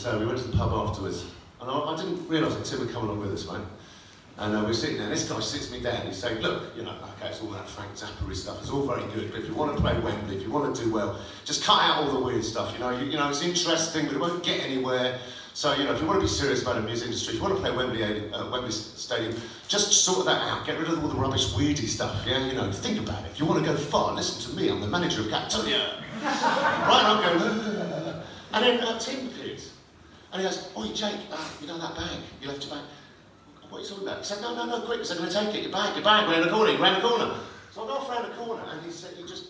So we went to the pub afterwards, and I didn't realise that Tim had come along with us, mate. And we're sitting there, and this guy sits me down and he's saying, look, you know, okay, it's all that Frank Zappery stuff, it's all very good, but if you want to play Wembley, if you want to do well, just cut out all the weird stuff, you know, it's interesting, but it won't get anywhere. So, you know, if you want to be serious about the music industry, if you want to play Wembley Stadium, just sort that out, get rid of all the rubbish, weirdy stuff, yeah, you know, think about it. If you want to go far, listen to me, I'm the manager of Catalonia. Right, and I'm going, and then Tim appears. And he goes, oi, Jake, you know that bag, you left your bag. What are you talking about? He said, no, no, no, quick, he said, I'm going to take it, your bag, round the corner. So I go off round the corner, and he said, he just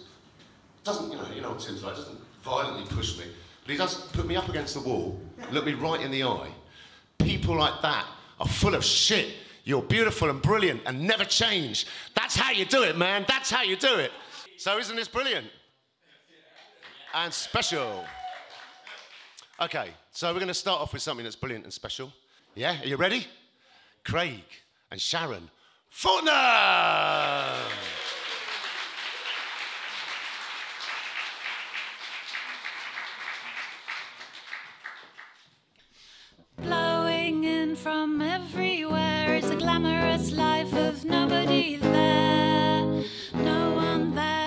doesn't, you know what Tim's like, doesn't violently push me, but he does put me up against the wall, look me right in the eye. People like that are full of shit. You're beautiful and brilliant and never change. That's how you do it, man, that's how you do it. So isn't this brilliant? And special. Okay, so we're going to start off with something that's brilliant and special. Yeah, are you ready? Craig and Sharon Fortnam! Blowing in from everywhere is a glamorous life of nobody there, no one there.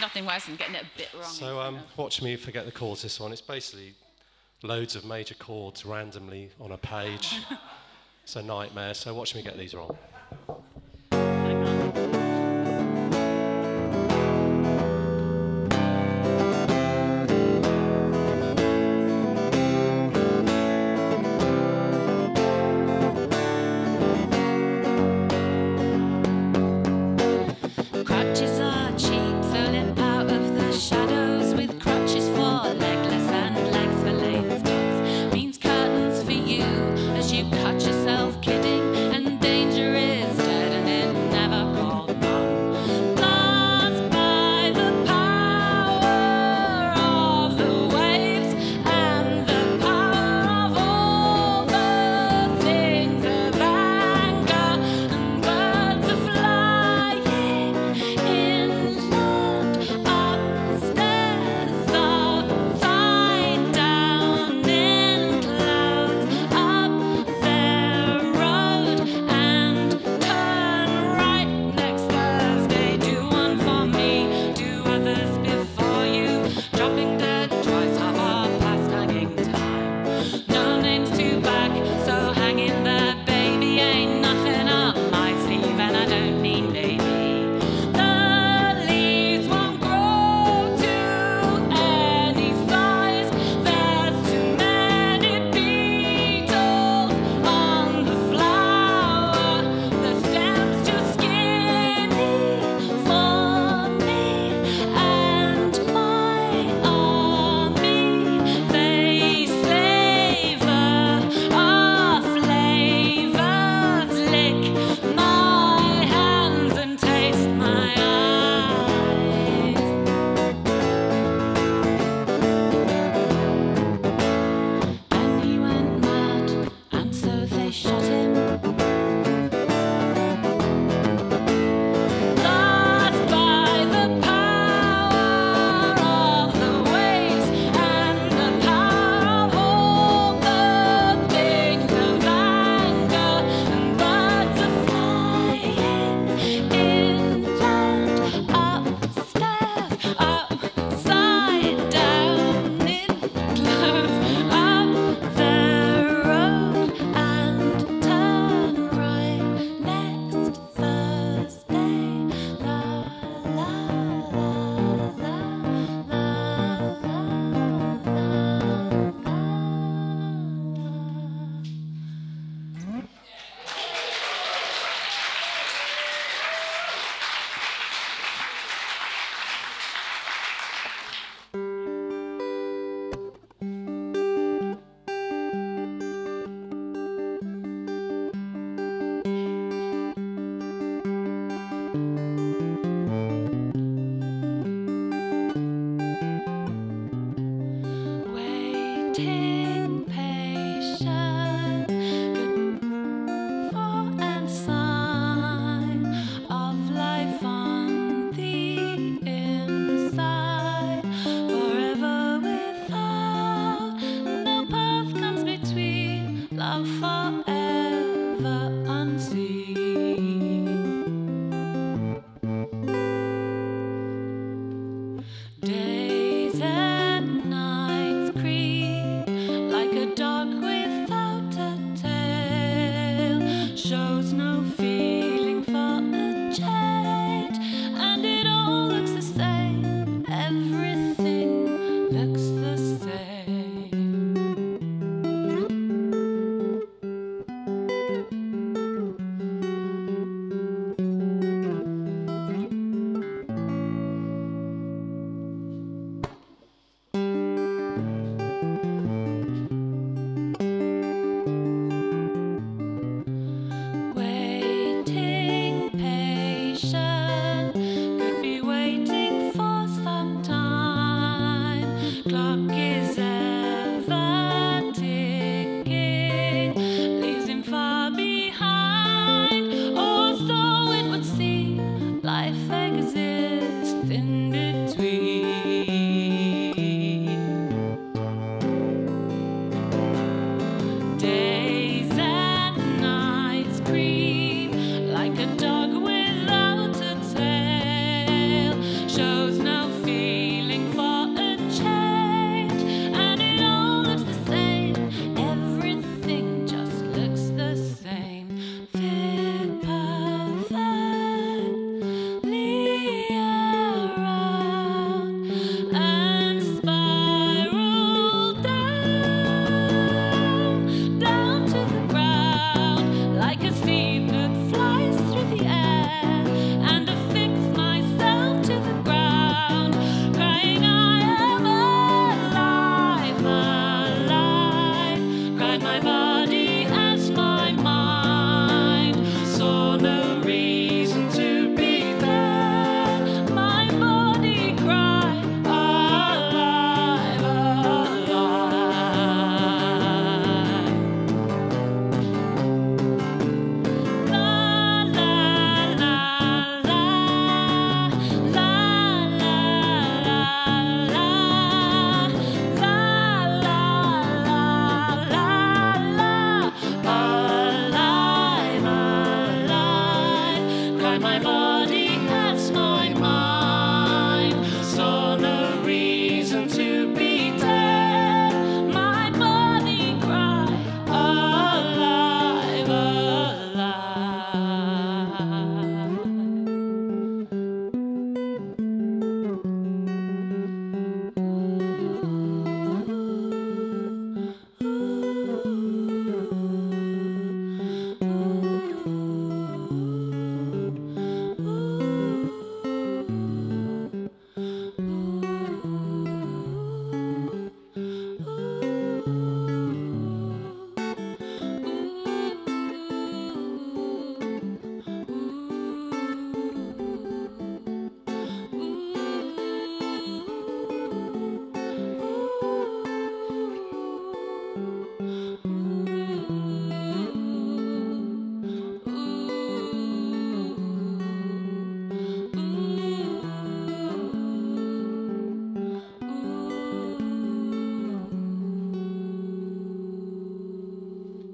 Nothing worse than getting it a bit wrong. So watch me forget the chords this one. It's basically loads of major chords randomly on a page. It's a nightmare, so watch me get these wrong. You cut yourself kidding and dangerous.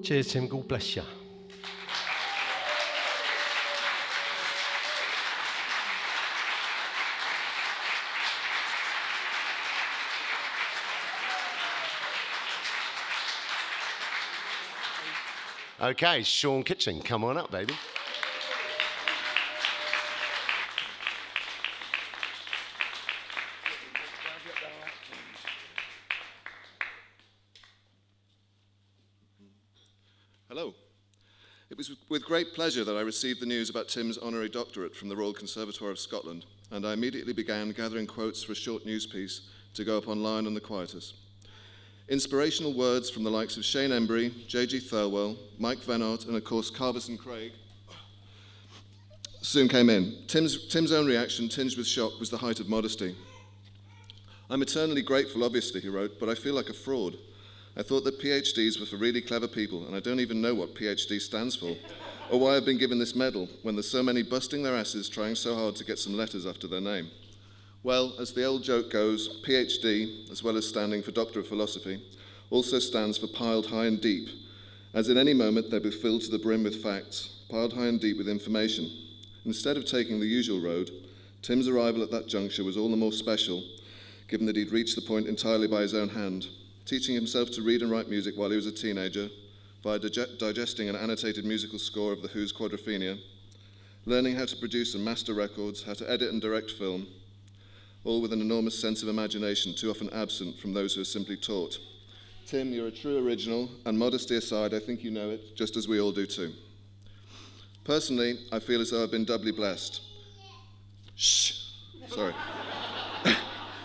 Cheers, Tim. God bless you. Okay, Sean Kitching, come on up, baby. With great pleasure that I received the news about Tim's honorary doctorate from the Royal Conservatoire of Scotland, and I immediately began gathering quotes for a short news piece to go up online on The Quietus. Inspirational words from the likes of Shane Embry, J.G. Thirlwell, Mike Vennart, and of course Carverson Craig soon came in. Tim's own reaction, tinged with shock, was the height of modesty. "I'm eternally grateful, obviously," he wrote, "but I feel like a fraud. I thought that PhDs were for really clever people, and I don't even know what PhD stands for, or why I've been given this medal, when there's so many busting their asses trying so hard to get some letters after their name. Well, as the old joke goes, PhD, as well as standing for Doctor of Philosophy, also stands for piled high and deep, as in any moment they'll be filled to the brim with facts, piled high and deep with information. Instead of taking the usual road, Tim's arrival at that juncture was all the more special, given that he'd reached the point entirely by his own hand, teaching himself to read and write music while he was a teenager, by digesting an annotated musical score of The Who's Quadrophenia, learning how to produce and master records, how to edit and direct film, all with an enormous sense of imagination too often absent from those who are simply taught. Tim, you're a true original, and modesty aside, I think you know it, just as we all do too. Personally, I feel as though I've been doubly blessed. Shh, sorry.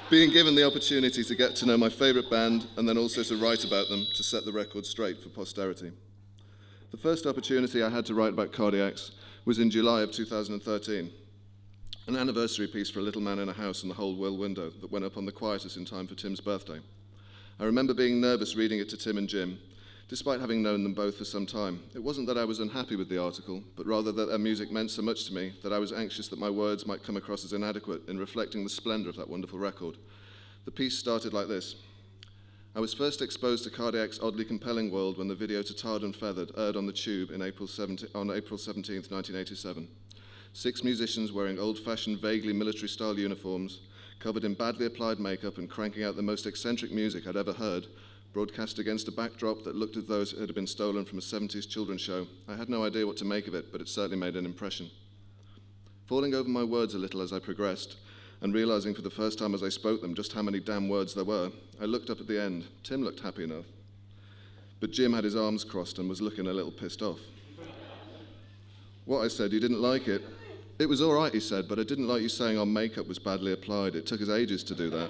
Being given the opportunity to get to know my favourite band and then also to write about them to set the record straight for posterity. The first opportunity I had to write about Cardiacs was in July of 2013, an anniversary piece for A Little Man in a House and the Whole World Window that went up on The Quietus in time for Tim's birthday. I remember being nervous reading it to Tim and Jim, despite having known them both for some time. It wasn't that I was unhappy with the article, but rather that their music meant so much to me that I was anxious that my words might come across as inadequate in reflecting the splendour of that wonderful record. The piece started like this. I was first exposed to Cardiac's oddly compelling world when the video to Tarred and Feathered aired on the Tube in on April 17th, 1987. Six musicians wearing old-fashioned, vaguely military-style uniforms, covered in badly applied makeup and cranking out the most eccentric music I'd ever heard, broadcast against a backdrop that looked as though it had been stolen from a 70s children's show. I had no idea what to make of it, but it certainly made an impression. Falling over my words a little as I progressed, and realizing for the first time as I spoke them just how many damn words there were, I looked up at the end. Tim looked happy enough, but Jim had his arms crossed and was looking a little pissed off. What I said, he didn't like it. It was all right, he said, but I didn't like you saying our makeup was badly applied. It took us ages to do that.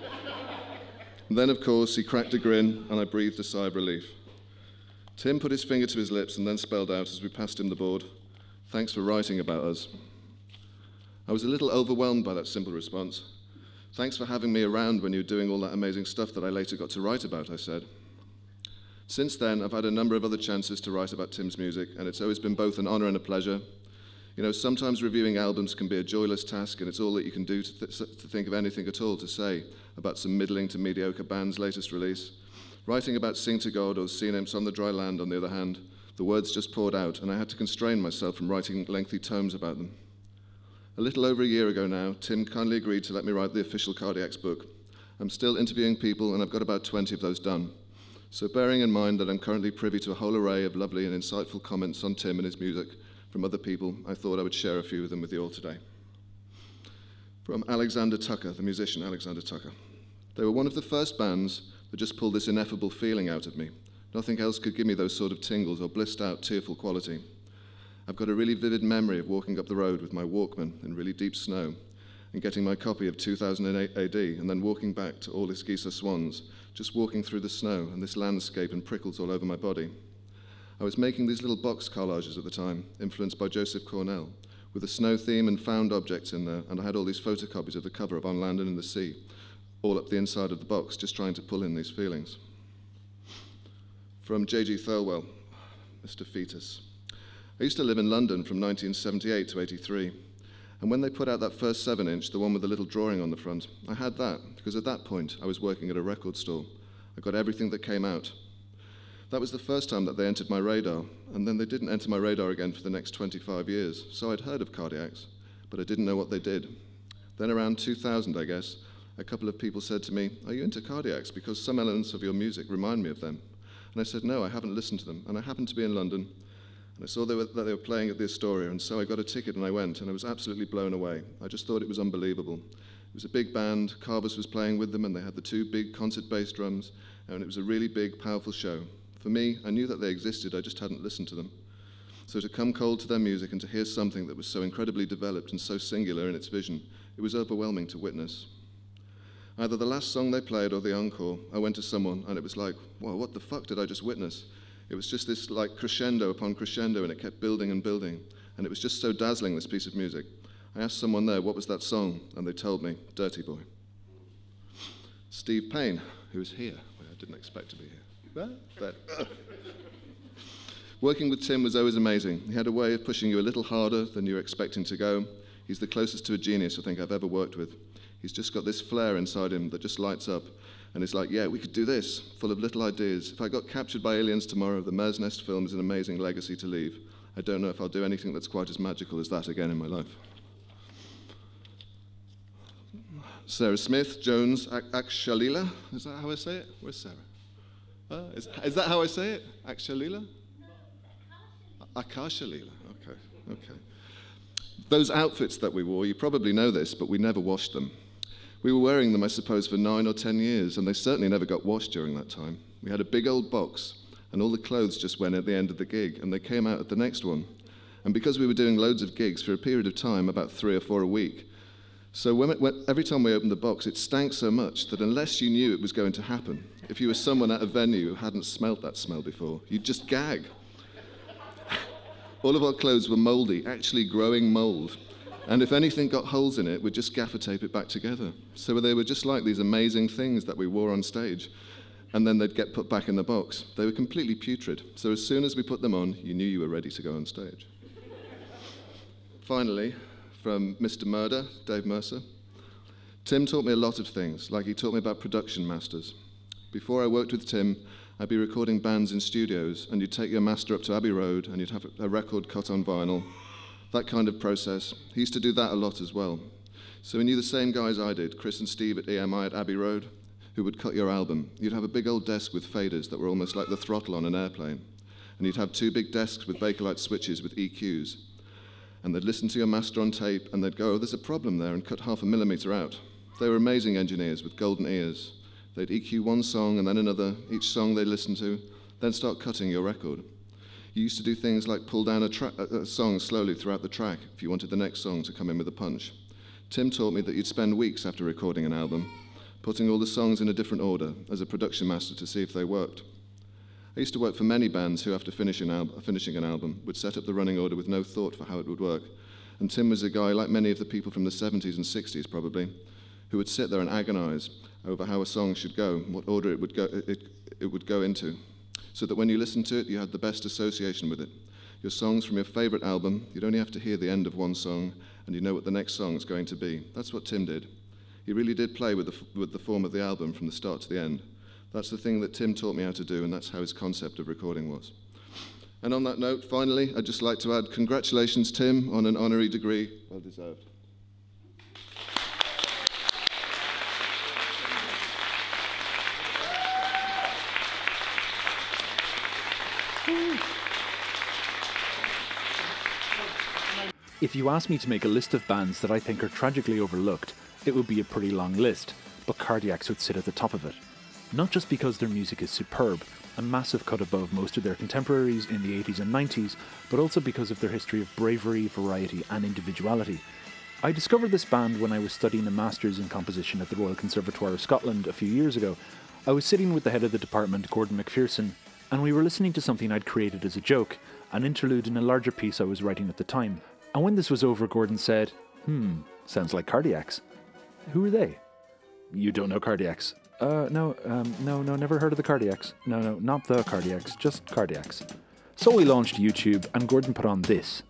And then, of course, he cracked a grin, and I breathed a sigh of relief. Tim put his finger to his lips and then spelled out as we passed him the board, "Thanks for writing about us." I was a little overwhelmed by that simple response. "Thanks for having me around when you were doing all that amazing stuff that I later got to write about," I said. Since then, I've had a number of other chances to write about Tim's music, and it's always been both an honor and a pleasure. You know, sometimes reviewing albums can be a joyless task, and it's all that you can do to think of anything at all to say about some middling to mediocre band's latest release. Writing about Sing to God or Sea Nymphs on the Dry Land, on the other hand, the words just poured out, and I had to constrain myself from writing lengthy tomes about them. A little over a year ago now, Tim kindly agreed to let me write the official Cardiacs book. I'm still interviewing people, and I've got about 20 of those done. So bearing in mind that I'm currently privy to a whole array of lovely and insightful comments on Tim and his music, from other people, I thought I would share a few of them with you all today. From Alexander Tucker, the musician Alexander Tucker. They were one of the first bands that just pulled this ineffable feeling out of me. Nothing else could give me those sort of tingles or blissed out, tearful quality. I've got a really vivid memory of walking up the road with my Walkman in really deep snow and getting my copy of 2008 AD and then walking back to All Eliza's Swans, just walking through the snow and this landscape and prickles all over my body. I was making these little box collages at the time, influenced by Joseph Cornell, with a snow theme and found objects in there, and I had all these photocopies of the cover of On Land in the Sea, all up the inside of the box, just trying to pull in these feelings. From J.G. Thirlwell, Mr. Fetus. I used to live in London from 1978 to 83, and when they put out that first 7-inch, the one with the little drawing on the front, I had that, because at that point, I was working at a record store. I got everything that came out. That was the first time that they entered my radar, and then they didn't enter my radar again for the next 25 years, so I'd heard of Cardiacs, but I didn't know what they did. Then around 2000, I guess, a couple of people said to me, "Are you into Cardiacs? Because some elements of your music remind me of them." And I said, "No, I haven't listened to them," and I happened to be in London, and I saw that they were playing at the Astoria, and so I got a ticket and I went, and I was absolutely blown away. I just thought it was unbelievable. It was a big band, Carverson was playing with them, and they had the two big concert bass drums, and it was a really big, powerful show. For me, I knew that they existed, I just hadn't listened to them. So to come cold to their music and to hear something that was so incredibly developed and so singular in its vision, it was overwhelming to witness. Either the last song they played or the encore, I went to someone and it was like, "Whoa, what the fuck did I just witness?" It was just this like crescendo upon crescendo, and it kept building and building. And it was just so dazzling, this piece of music. I asked someone there, "What was that song?" And they told me, "Dirty Boy." Steve Payne, who is here, well, I didn't expect to be here. that. Working with Tim was always amazing. He had a way of pushing you a little harder than you were expecting to go. He's the closest to a genius I think I've ever worked with. He's just got this flare inside him that just lights up. And it's like, yeah, we could do this, full of little ideas. If I got captured by aliens tomorrow, the Mare's Nest film is an amazing legacy to leave. I don't know if I'll do anything that's quite as magical as that again in my life. Sarah Smith, Jones, Akashalila. Is that how I say it? Where's Sarah? Is that how I say it? Akashalila? Akashalila, okay, okay. Those outfits that we wore, you probably know this, but we never washed them. We were wearing them, I suppose, for 9 or 10 years, and they certainly never got washed during that time. We had a big old box, and all the clothes just went at the end of the gig, and they came out at the next one. And because we were doing loads of gigs for a period of time, about 3 or 4 a week, so every time we opened the box, it stank so much that unless you knew it was going to happen, if you were someone at a venue who hadn't smelled that smell before, you'd just gag. All of our clothes were moldy, actually growing mold. And if anything got holes in it, we'd just gaffer tape it back together. So they were just like these amazing things that we wore on stage. And then they'd get put back in the box. They were completely putrid. So as soon as we put them on, you knew you were ready to go on stage. Finally, from Mr. Murder, Dave Mercer, Tim taught me a lot of things, like he taught me about production masters. Before I worked with Tim, I'd be recording bands in studios, and you'd take your master up to Abbey Road, and you'd have a record cut on vinyl. That kind of process. He used to do that a lot as well. So he knew the same guys I did, Chris and Steve at EMI at Abbey Road, who would cut your album. You'd have a big old desk with faders that were almost like the throttle on an airplane. And you'd have 2 big desks with Bakelite switches with EQs. And they'd listen to your master on tape, and they'd go, oh, there's a problem there, and cut half a millimeter out. They were amazing engineers with golden ears. They'd EQ one song and then another, each song they'd listen to, then start cutting your record. You used to do things like pull down a song slowly throughout the track if you wanted the next song to come in with a punch. Tim taught me that you'd spend weeks after recording an album, putting all the songs in a different order as a production master to see if they worked. I used to work for many bands who, after finishing an album, would set up the running order with no thought for how it would work. And Tim was a guy, like many of the people from the 70s and 60s probably, who would sit there and agonize over how a song should go, what order it would go into. So that when you listened to it, you had the best association with it. Your songs from your favorite album, you'd only have to hear the end of one song, and you know what the next song is going to be. That's what Tim did. He really did play with the form of the album from the start to the end. That's the thing that Tim taught me how to do, and that's how his concept of recording was. And on that note, finally, I'd just like to add congratulations, Tim, on an honorary degree. Well deserved. If you asked me to make a list of bands that I think are tragically overlooked, it would be a pretty long list, but Cardiacs would sit at the top of it. Not just because their music is superb, a massive cut above most of their contemporaries in the 80s and 90s, but also because of their history of bravery, variety and individuality. I discovered this band when I was studying a Masters in Composition at the Royal Conservatoire of Scotland a few years ago. I was sitting with the head of the department, Gordon McPherson, and we were listening to something I'd created as a joke, an interlude in a larger piece I was writing at the time. And when this was over, Gordon said, sounds like Cardiacs. Who are they? You don't know Cardiacs. No, never heard of the Cardiacs. No, not the Cardiacs, just Cardiacs. So we launched YouTube and Gordon put on this.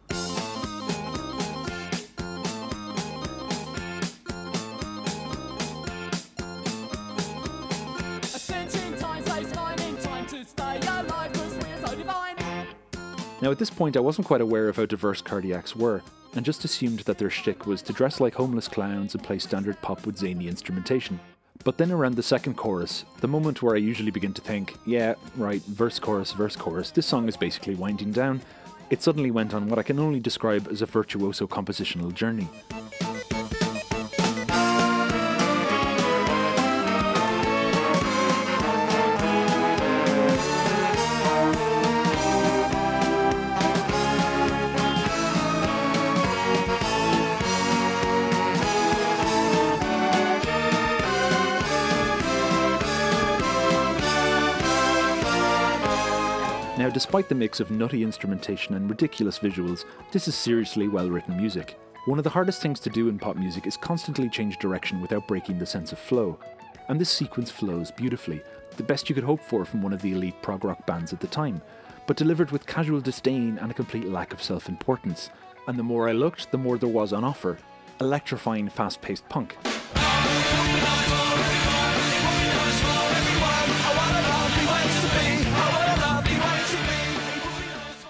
Now at this point I wasn't quite aware of how diverse Cardiacs were, and just assumed that their shtick was to dress like homeless clowns and play standard pop with zany instrumentation. But then around the second chorus, the moment where I usually begin to think, yeah, right, verse chorus, this song is basically winding down, it suddenly went on what I can only describe as a virtuoso compositional journey. Now, despite the mix of nutty instrumentation and ridiculous visuals, this is seriously well-written music. One of the hardest things to do in pop music is constantly change direction without breaking the sense of flow. and this sequence flows beautifully, the best you could hope for from one of the elite prog rock bands at the time, but delivered with casual disdain and a complete lack of self-importance. And the more I looked, the more there was on offer. Electrifying fast-paced punk.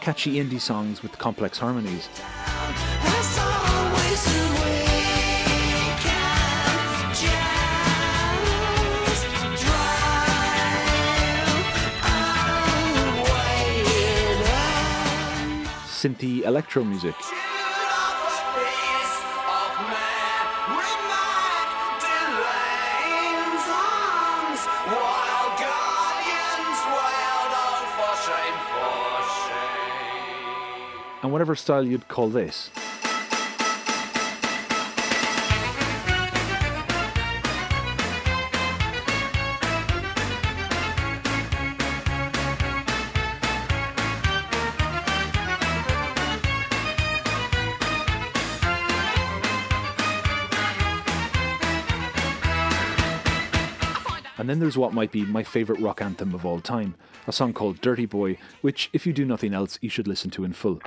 Catchy indie songs with complex harmonies. Synthy electro music. And whatever style you'd call this. And then there's what might be my favourite rock anthem of all time, a song called Dirty Boy, which, if you do nothing else, you should listen to in full.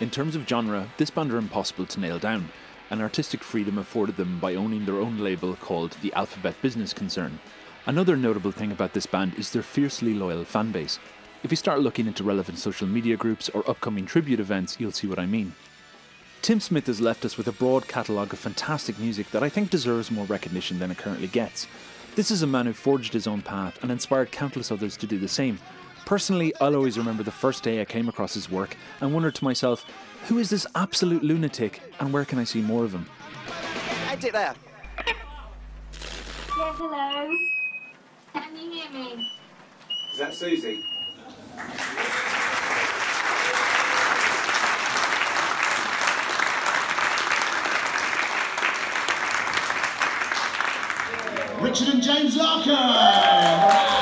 In terms of genre, this band are impossible to nail down. An artistic freedom afforded them by owning their own label called the Alphabet Business Concern. Another notable thing about this band is their fiercely loyal fanbase. If you start looking into relevant social media groups or upcoming tribute events, you'll see what I mean. Tim Smith has left us with a broad catalogue of fantastic music that I think deserves more recognition than it currently gets. This is a man who forged his own path and inspired countless others to do the same. Personally, I'll always remember the first day I came across his work and wondered to myself, who is this absolute lunatic and where can I see more of him? Edit there. Yes, hello. Can you hear me? Is that Susie? Richard and James Larkin!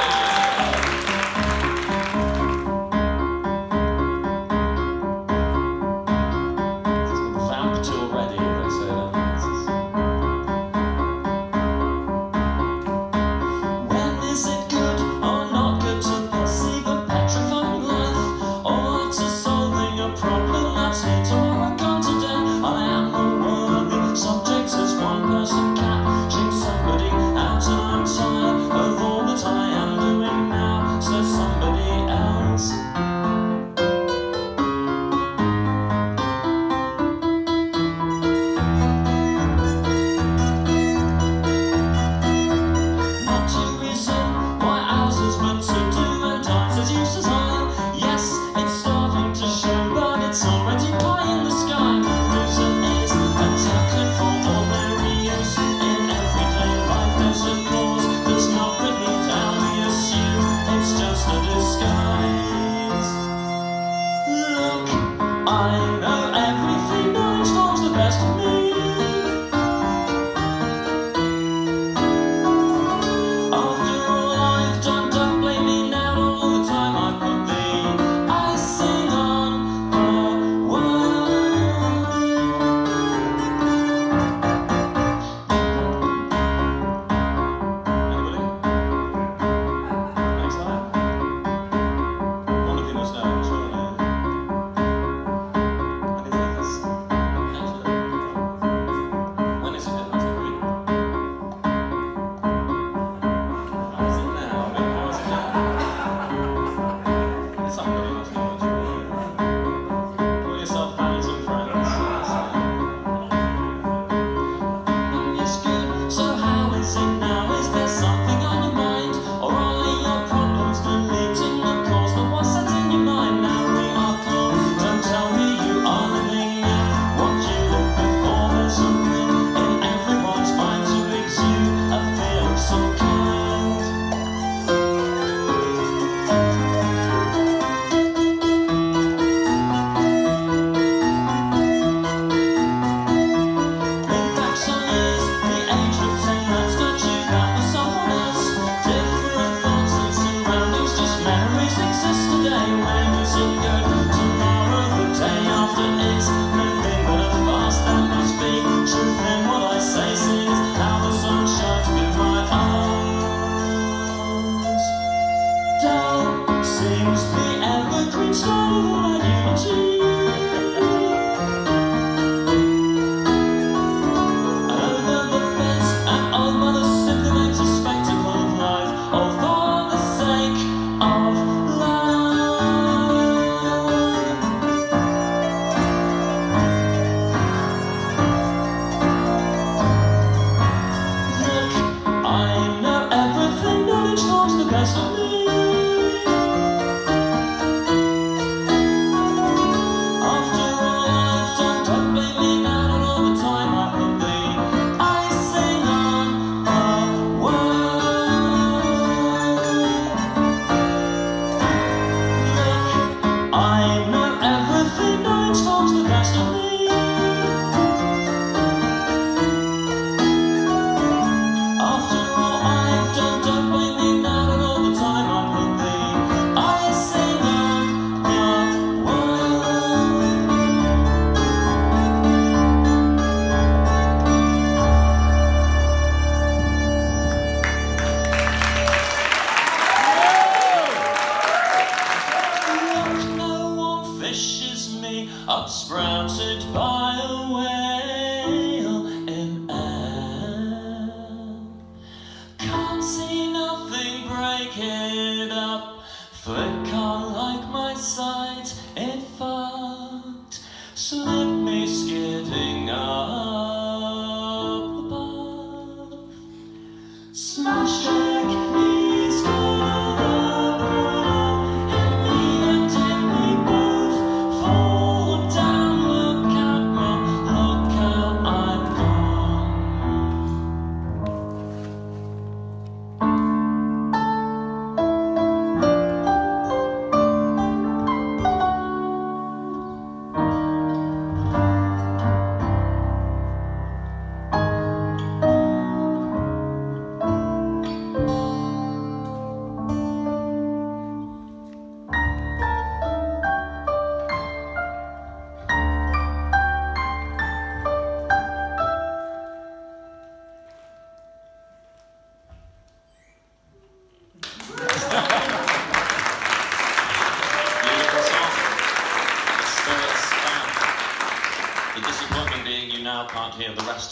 Subject is one person catching somebody at an time of all the time.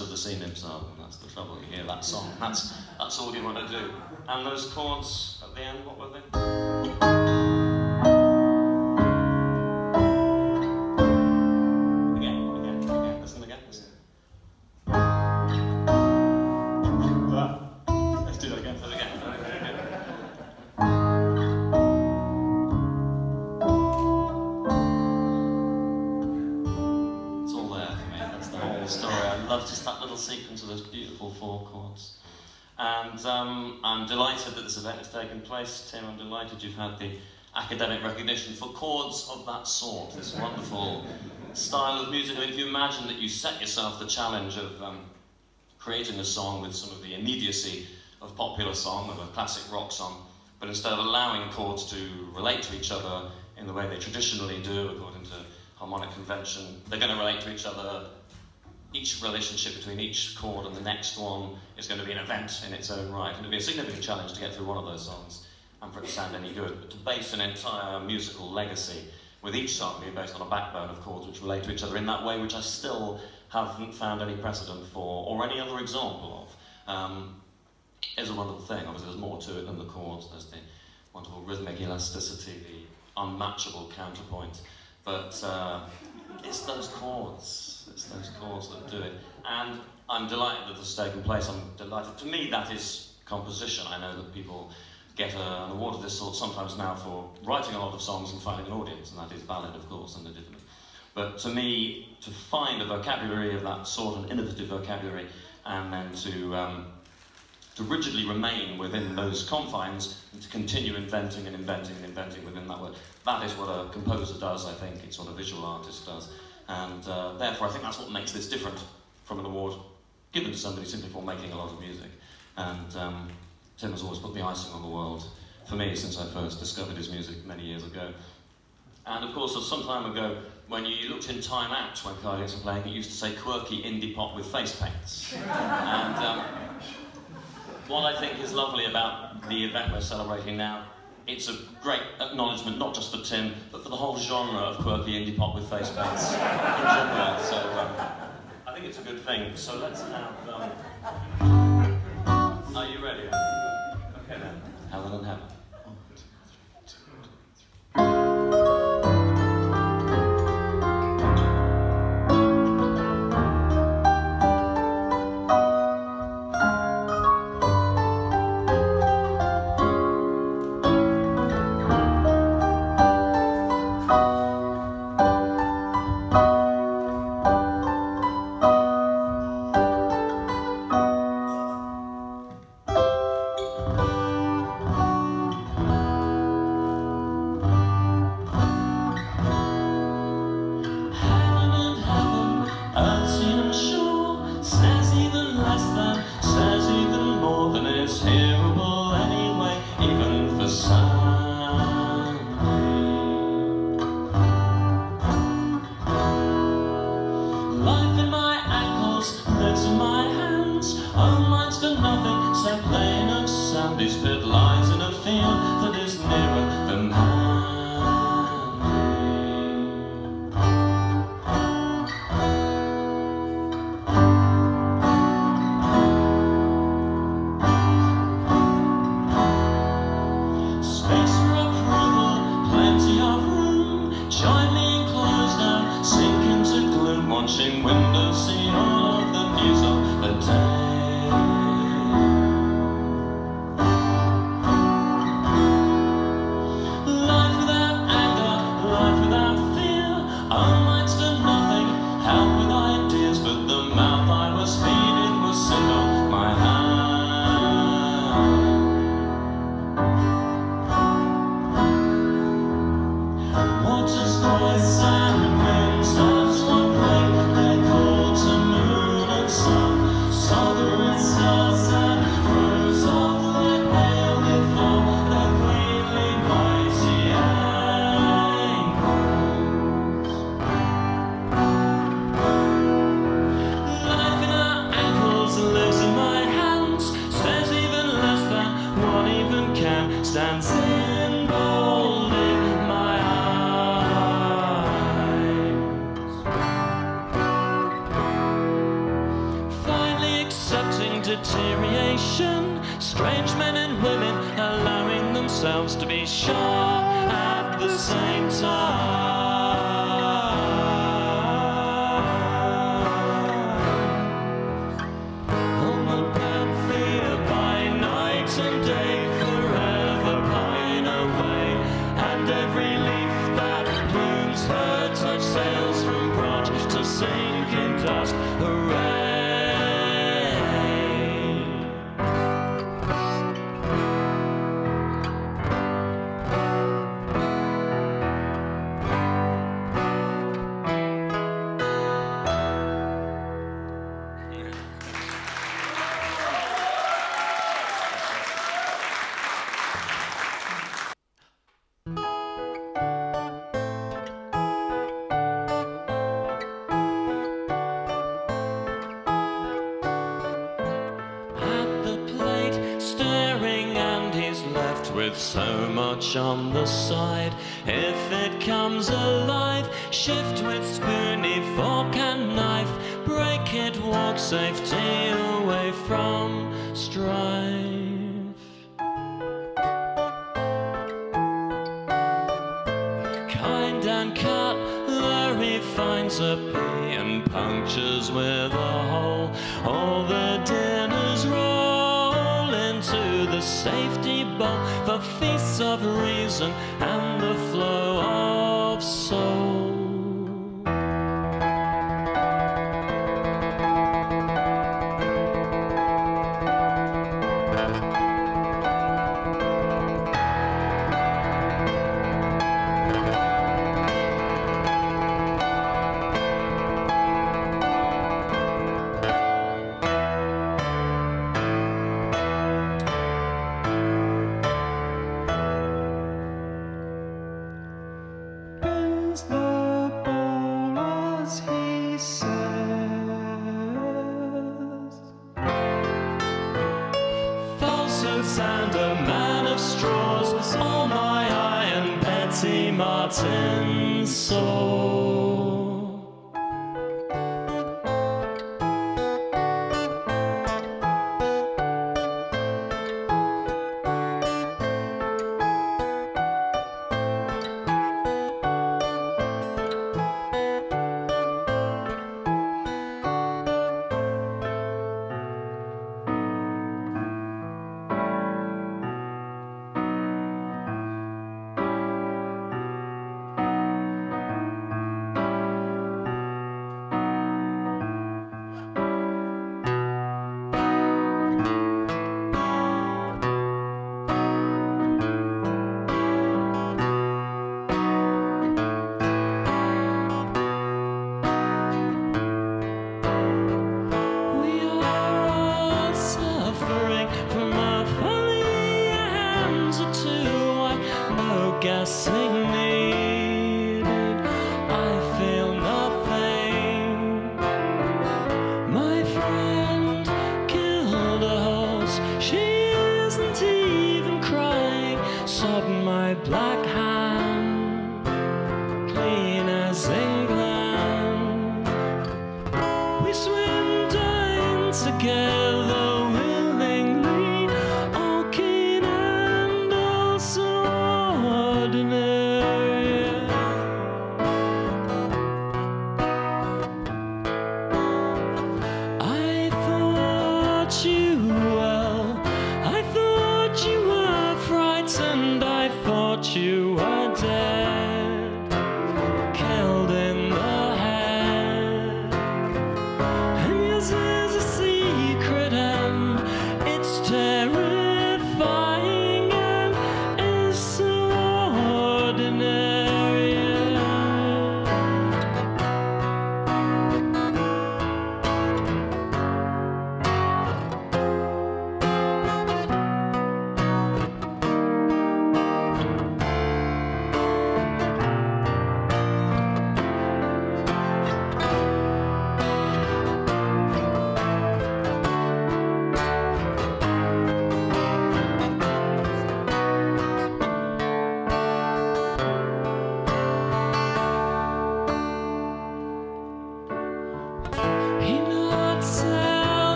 Of the Sea Nymphs album. That's the trouble, you hear that song, that's all you want to do. And those chords at the end, what were they? Again, listen. Let's do that again. It's all there for me, that's the whole story. Love just that little sequence of those beautiful four chords. And I'm delighted that this event has taken place. Tim, I'm delighted you've had the academic recognition for chords of that sort, this wonderful style of music. I mean, if you imagine that you set yourself the challenge of creating a song with some of the immediacy of popular song, of a classic rock song, but instead of allowing chords to relate to each other in the way they traditionally do, according to harmonic convention, they're going to relate to each other. Each relationship between each chord and the next one is going to be an event in its own right. And it'll be a significant challenge to get through one of those songs and for it to sound any good. But to base an entire musical legacy with each song being based on a backbone of chords which relate to each other in that way, which I still haven't found any precedent for or any other example of, is a wonderful thing. Obviously, there's more to it than the chords. There's the wonderful rhythmic elasticity, the unmatchable counterpoint. But it's those chords. It's those chords that do it. And I'm delighted that this has taken place. I'm delighted. To me, that is composition. I know that people get an award of this sort sometimes now for writing a lot of songs and finding an audience, and that is valid, of course, and legitimate. But to me, to find a vocabulary of that sort, an innovative vocabulary, and then to rigidly remain within those confines and to continue inventing and inventing and inventing within that work. That is what a composer does, I think. It's what a visual artist does. And therefore, I think that's what makes this different from an award given to somebody simply for making a lot of music. And Tim has always put the icing on the world for me since I first discovered his music many years ago. And of course, some time ago, when you looked in Time Out when Cardiacs were playing, it used to say quirky indie pop with face paints. And, what I think is lovely about the event we're celebrating now, it's a great acknowledgement, not just for Tim, but for the whole genre of quirky indie pop with face paints in general. So I think it's a good thing. So let's have... Are you ready? Okay then. Helen and Heaven. Windows, see all of the news of the day. variation, strange men and women allowing themselves to be sure at the same time. All will fear by night and day, forever pine away, and every leaf that blooms her touch sails from branch to sink in dust. So much on the side, if it comes alive, shift with spoony fork and knife, break it, walk safety away from strife. Kind and cutlery finds a pea and punctures with a hole, all the dinners roll into the safety bowl, the feasts of reason and the flow of soul.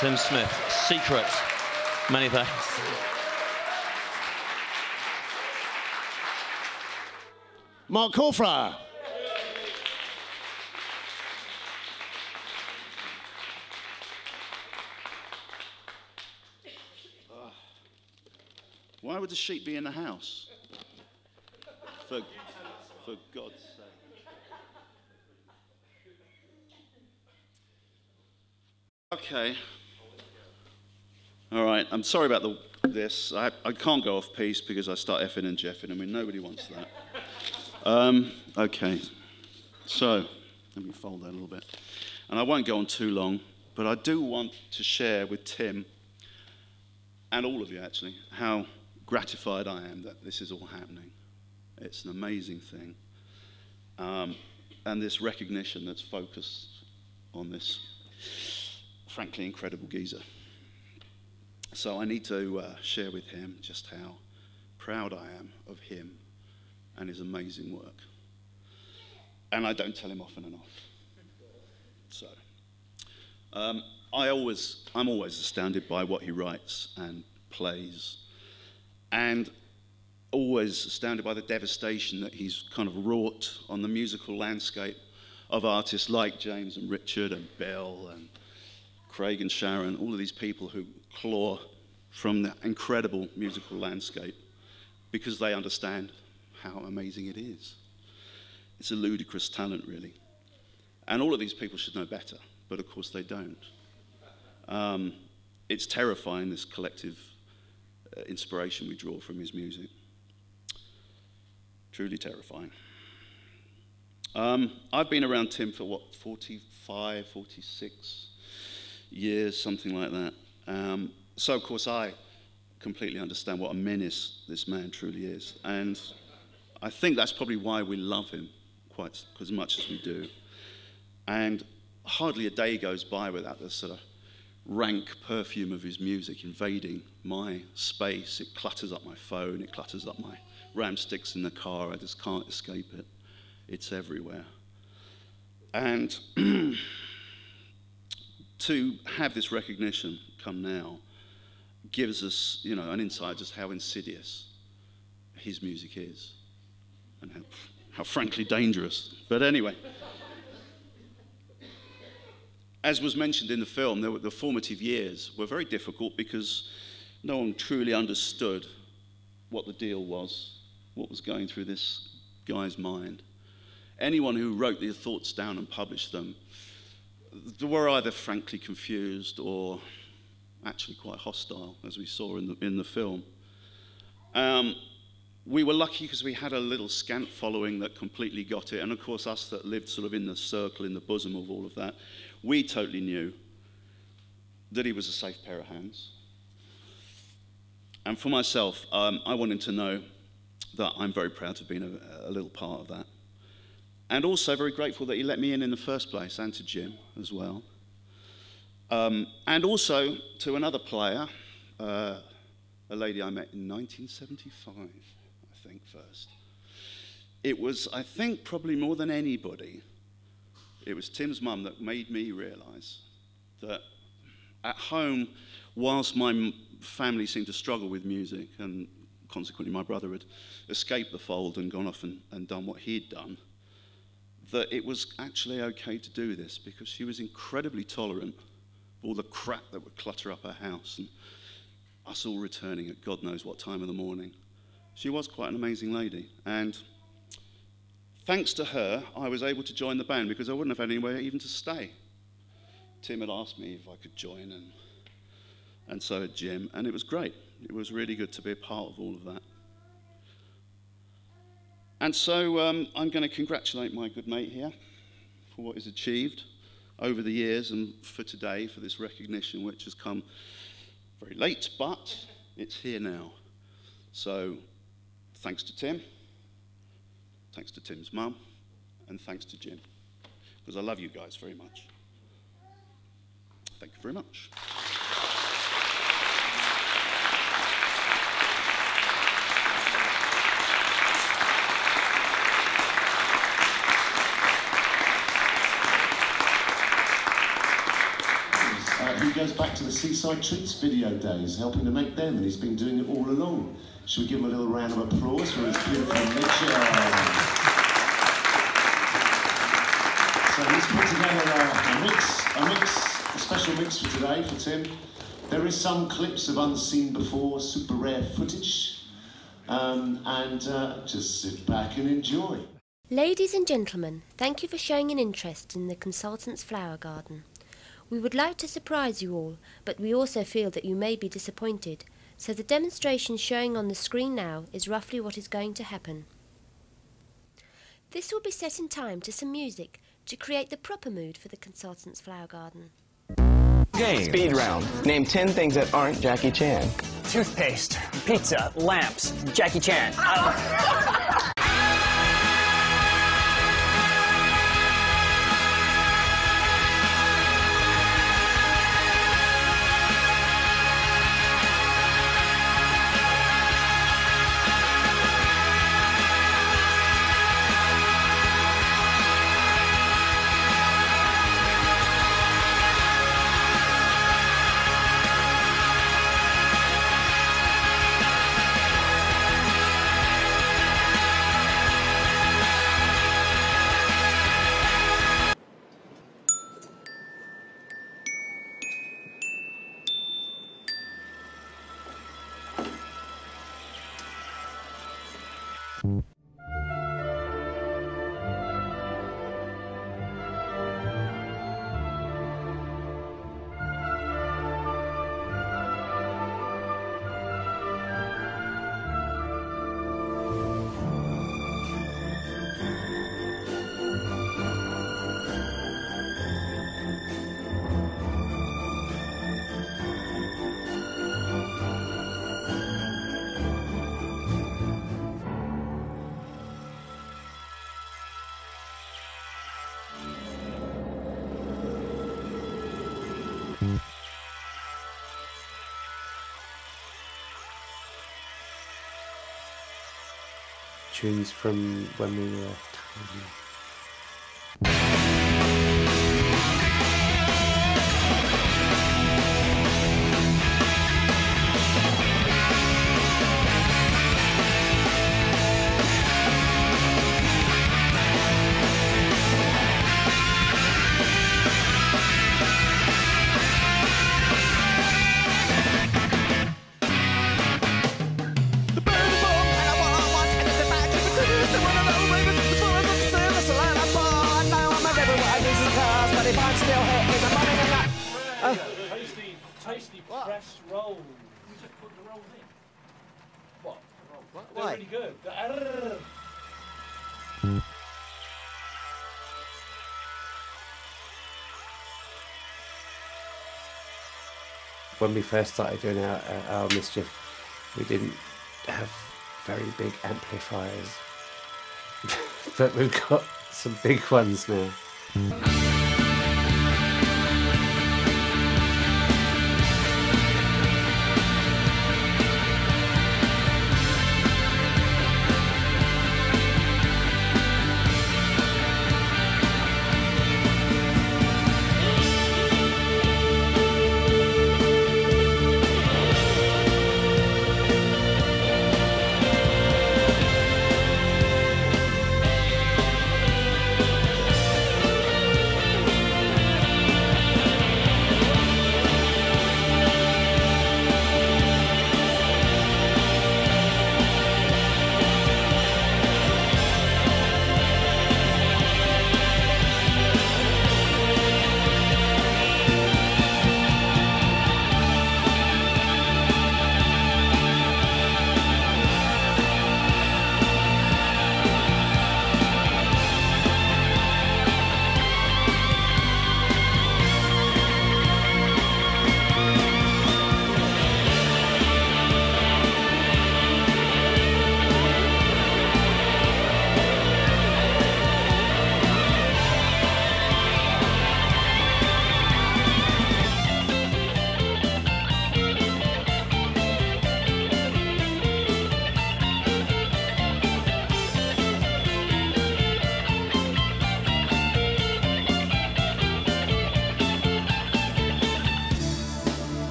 Tim Smith, Secret. Many thanks. Mark Corfra. Why would the sheep be in the house? For God's sake. Okay. All right, I'm sorry about this. I can't go off piece because I start effing and jeffing. I mean, nobody wants that. Okay, so let me fold that a little bit. And I won't go on too long, but I do want to share with Tim, and all of you actually, how gratified I am that this is all happening. It's an amazing thing. And this recognition that's focused on this, frankly, incredible geezer. So I need to share with him just how proud I am of him and his amazing work. And I don't tell him often enough. So I'm always astounded by what he writes and plays, and always astounded by the devastation that he's kind of wrought on the musical landscape of artists like James and Richard and Bill and Craig and Sharon, all of these people who claw from the incredible musical landscape because they understand how amazing it is. It's a ludicrous talent, really. And all of these people should know better, but of course they don't. It's terrifying, this collective inspiration we draw from his music. Truly terrifying. I've been around Tim for, what, 45, 46 years, something like that. So, of course, I completely understand what a menace this man truly is. And I think that's probably why we love him quite as much as we do. And hardly a day goes by without the sort of rank perfume of his music invading my space. It clutters up my phone. It clutters up my RAM sticks in the car. I just can't escape it. It's everywhere. And to have this recognition come now gives us, you know, an insight just how insidious his music is and how frankly dangerous. But anyway, as was mentioned in the film, the formative years were very difficult because no one truly understood what the deal was, what was going through this guy's mind. Anyone who wrote their thoughts down and published them were either frankly confused or actually quite hostile, as we saw in the film. We were lucky because we had a little scant following that completely got it, and of course us that lived sort of in the circle, in the bosom of all of that, we totally knew that he was a safe pair of hands. And for myself, I wanted to know that I'm very proud to have been a little part of that. And also very grateful that he let me in the first place, and to Jim as well. And also to another player, a lady I met in 1975, I think, first. It was, I think, probably more than anybody, it was Tim's mum that made me realise that at home, whilst my family seemed to struggle with music and consequently my brother had escaped the fold and gone off and done what he'd done, that it was actually okay to do this because she was incredibly tolerant of all the crap that would clutter up her house and us all returning at God knows what time of the morning. She was quite an amazing lady, and thanks to her, I was able to join the band because I wouldn't have had anywhere even to stay. Tim had asked me if I could join, and so had Jim, and it was great. It was really good to be a part of all of that. And so I'm going to congratulate my good mate here for what he's achieved over the years and for today, for this recognition which has come very late, but it's here now. So thanks to Tim, thanks to Tim's mum, and thanks to Jim, because I love you guys very much. Thank you very much. He goes back to the Seaside Treats video days, helping to make them, and he's been doing it all along. Should we give him a little round of applause for his beautiful mission? So he's put together a special mix for today for Tim. There is some clips of unseen before, super rare footage, just sit back and enjoy. Ladies and gentlemen, thank you for showing an interest in the Consultant's Flower Garden. We would like to surprise you all, but we also feel that you may be disappointed, so the demonstration showing on the screen now is roughly what is going to happen. This will be set in time to some music to create the proper mood for the Consultant's Flower Garden. Game. Speed round. Name 10 things that aren't Jackie Chan. Toothpaste, pizza, lamps, Jackie Chan. Tunes from when we were tiny. When we first started doing our mischief, we didn't have very big amplifiers, but we've got some big ones now.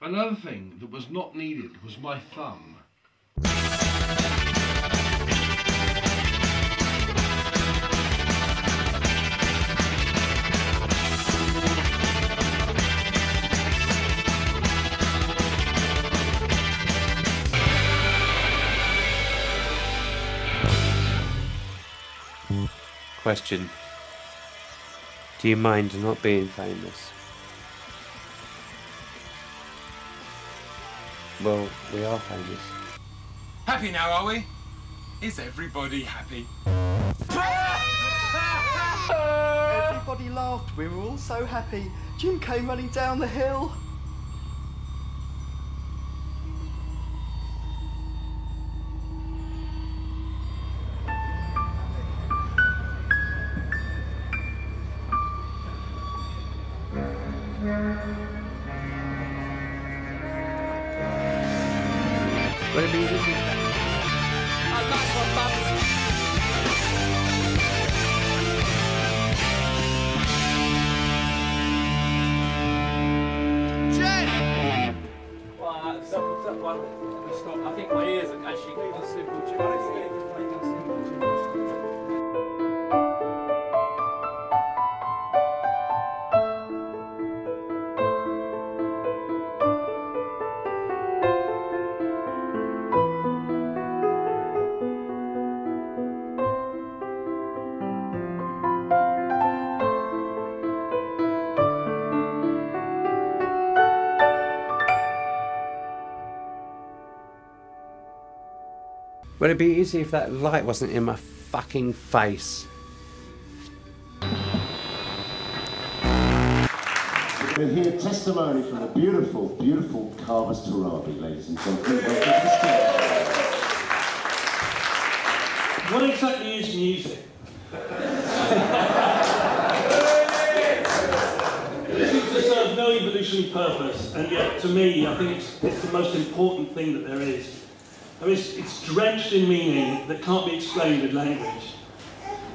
Another thing that was not needed was my thumb. Question. Do you mind not being famous? Well, we are famous. Happy now, are we? Is everybody happy? Everybody laughed. We were all so happy. Jim came running down the hill. Let it be easy. I'm back for bumps. Jen! Well, except one. We stopped. I think my ears are actually quite simple. Would it be easy if that light wasn't in my fucking face? We'll hear testimony from the beautiful, beautiful Carver's Tarabi, ladies and gentlemen. What exactly is music? It seems to serve no evolutionary purpose, and yet, to me, I think it's the most important thing that there is. I mean, it's drenched in meaning that can't be explained with language.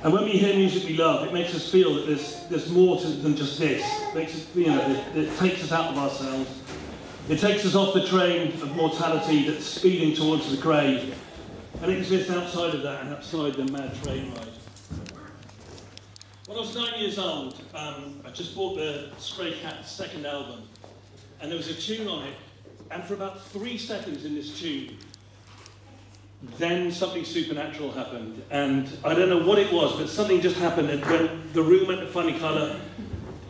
And when we hear music we love, it makes us feel that there's more to it than just this. It makes us, you know, it takes us out of ourselves. It takes us off the train of mortality that's speeding towards the grave. And it exists outside of that and outside the mad train ride. When I was 9 years old, I just bought the Stray Cat's second album. And there was a tune on it. And for about 3 seconds in this tune, then something supernatural happened, and I don't know what it was, but something just happened and when the room went a funny colour,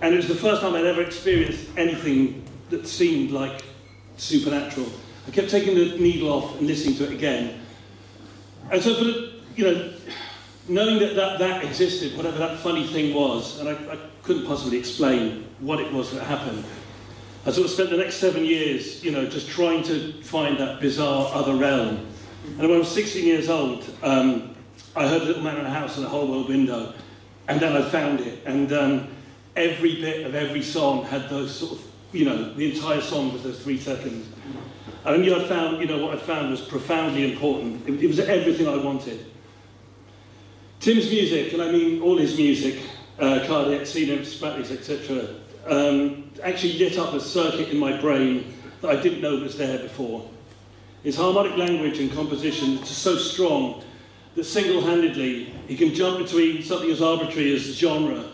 and it was the first time I'd ever experienced anything that seemed like supernatural. I kept taking the needle off and listening to it again. And so, for the, you know, knowing that that existed, whatever that funny thing was, and I couldn't possibly explain what it was that happened, I sort of spent the next 7 years, you know, just trying to find that bizarre other realm. And when I was 16 years old, I heard a little man in a house in a whole world window, and then I found it. And every bit of every song had those sort of, you know, the entire song was those 3 seconds. And I knew I'd found, you know, what I found was profoundly important. It was everything I wanted. Tim's music, and I mean all his music, Cardiacs, Sea Nymphs, Spratlys, etc., actually lit up a circuit in my brain that I didn't know was there before. His harmonic language and composition is just so strong that single-handedly he can jump between something as arbitrary as genre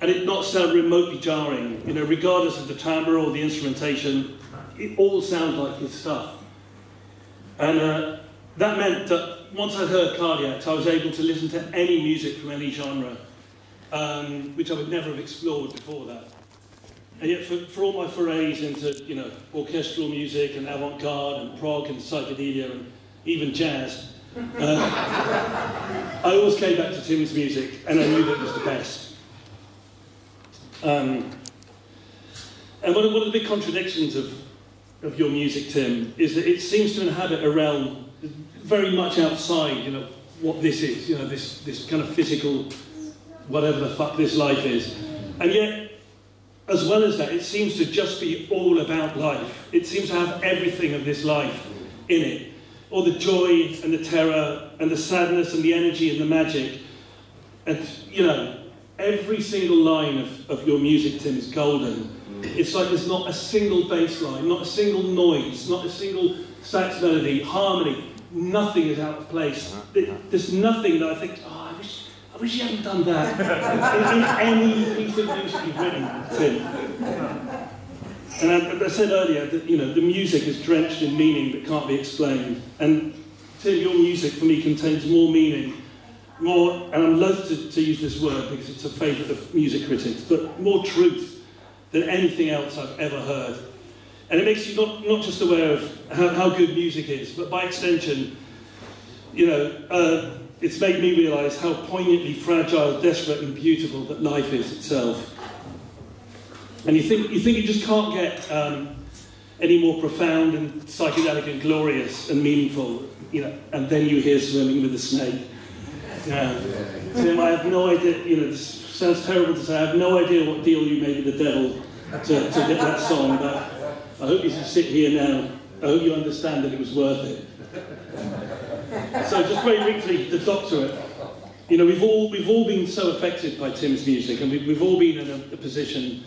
and it not sound remotely jarring, you know, regardless of the timbre or the instrumentation. It all sounds like his stuff. And that meant that once I'd heard Cardiacs, I was able to listen to any music from any genre, which I would never have explored before that. And yet for all my forays into, you know, orchestral music and avant-garde and prog and psychedelia and even jazz, I always came back to Tim's music and I knew that it was the best. And one of the big contradictions of your music, Tim, is that it seems to inhabit a realm very much outside, you know, what this is, you know, this kind of physical, whatever the fuck this life is. And yet, as well as that, it seems to just be all about life. It seems to have everything of this life in it. All the joy and the terror and the sadness and the energy and the magic. And, you know, every single line of your music, Tim, is golden. It's like there's not a single bass line, not a single noise, not a single sax melody, harmony. Nothing is out of place. There's nothing that I think, oh, I wish you hadn't done that in any piece of music you've written, Tim. And I said earlier that, you know, the music is drenched in meaning that can't be explained. And Tim, your music for me contains more meaning, and I'm loath to use this word because it's a favourite of music critics, but more truth than anything else I've ever heard. And it makes you not just aware of how good music is, but by extension, you know, it's made me realise how poignantly fragile, desperate and beautiful that life is itself. And you think you just can't get any more profound and psychedelic and glorious and meaningful, you know, and then you hear Swimming with a Snake. Tim, I have no idea, you know, this sounds terrible to say, I have no idea what deal you made with the devil to get that song, but I hope you can sit here now. I hope you understand that it was worth it. So just very briefly, the doctorate. You know, we've all been so affected by Tim's music, and we've all been in a position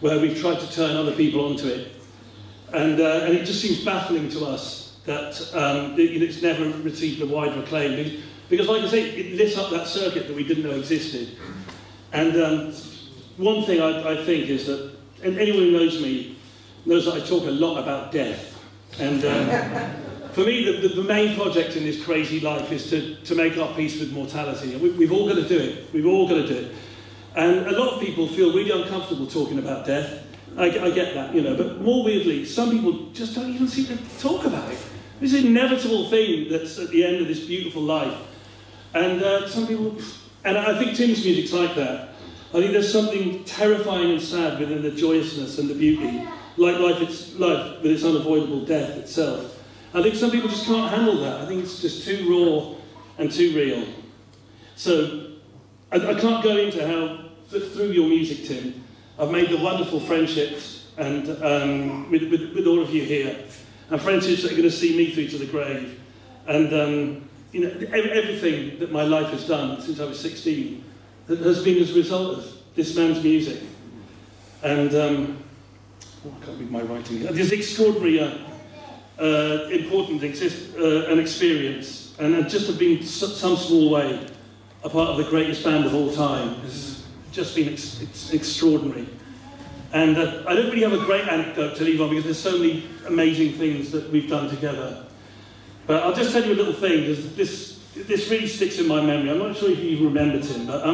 where we've tried to turn other people onto it, and it just seems baffling to us that it's never received a wider acclaim, because, like I say, it lit up that circuit that we didn't know existed. And one thing I think is that, and anyone who knows me knows that I talk a lot about death, and for me, the main project in this crazy life is to make our peace with mortality. And we've all got to do it. We've all got to do it. And a lot of people feel really uncomfortable talking about death. I get that, you know. But more weirdly, some people just don't even seem to talk about it. This inevitable thing that's at the end of this beautiful life. And some people... And I think Tim's music's like that. I think there's something terrifying and sad within the joyousness and the beauty. Like life with its unavoidable death itself. I think some people just can't handle that. I think it's just too raw and too real. So, I can't go into how, through your music, Tim, I've made the wonderful friendships and with all of you here, and friendships that are going to see me through to the grave. And you know, everything that my life has done since I was 16 has been as a result of this man's music. And I can't read my writing. This extraordinary. Important an experience, and just have been some small way a part of the greatest band of all time. It's just been extraordinary, and I don't really have a great anecdote to leave on because there's so many amazing things that we've done together. But I'll just tell you a little thing, because this really sticks in my memory. I'm not sure if you remember, Tim, but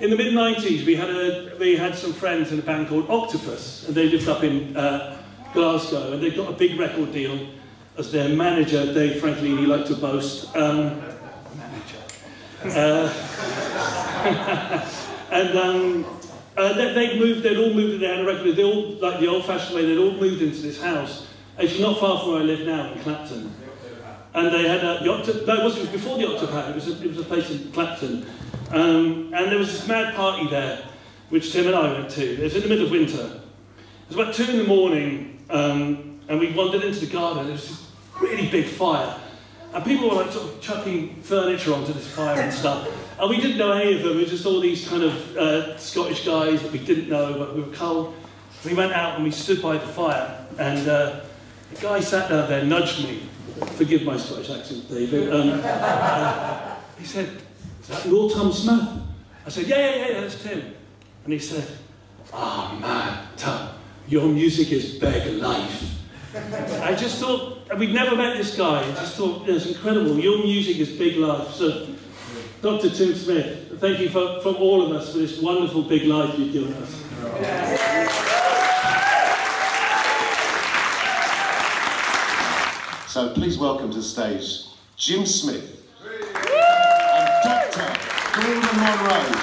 in the mid '90s we had some friends in a band called Octopus, and they lived up in Glasgow, and they got a big record deal as their manager. Dave Franklini liked to boast. And they'd all moved in there and a record deal. They all, like the old-fashioned way, they'd all moved into this house. It's not far from where I live now, in Clapton. And they had the Octopat. No, it was before the Octopat. It was a place in Clapton. And there was this mad party there, which Tim and I went to. It was in the middle of winter. It was about 2 in the morning. And we wandered into the garden. There was this really big fire, and people were like sort of chucking furniture onto this fire and stuff. And we didn't know any of them. It was just all these kind of Scottish guys that we didn't know, but we were cold. We went out and we stood by the fire, and the guy sat down there nudged me. Forgive my Scottish accent, David. He said, "Is that your Tim Smith?" I said, "Yeah, that's Tim." And he said, "Ah, man, Tim. Your music is big life." I just thought, and we'd never met this guy, I just thought, it's incredible, your music is big life. So, Dr. Tim Smith, thank you from all of us for this wonderful big life you've given us. So please welcome to the stage, Jim Smith and Dr. Gordon Monroe.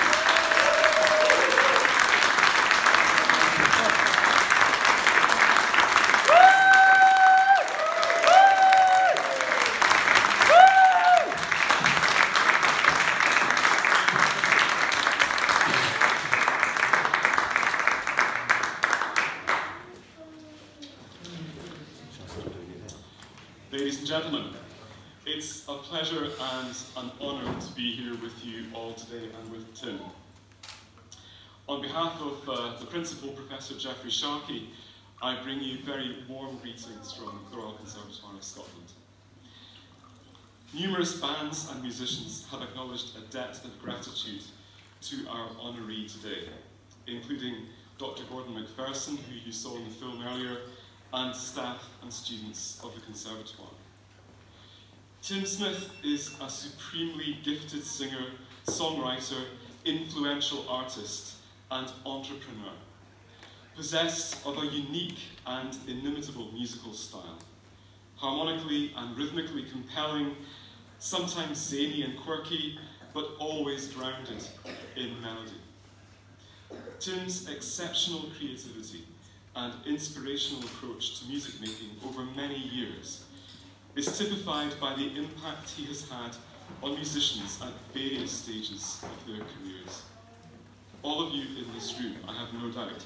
Pleasure and an honour to be here with you all today and with Tim. On behalf of the Principal Professor Geoffrey Sharkey, I bring you very warm greetings from the Royal Conservatoire of Scotland. Numerous bands and musicians have acknowledged a debt of gratitude to our honoree today, including Dr. Gordon McPherson, who you saw in the film earlier, and staff and students of the Conservatoire. Tim Smith is a supremely gifted singer, songwriter, influential artist, and entrepreneur, possessed of a unique and inimitable musical style. Harmonically and rhythmically compelling, sometimes zany and quirky, but always grounded in melody. Tim's exceptional creativity and inspirational approach to music making over many years is typified by the impact he has had on musicians at various stages of their careers. All of you in this room, I have no doubt,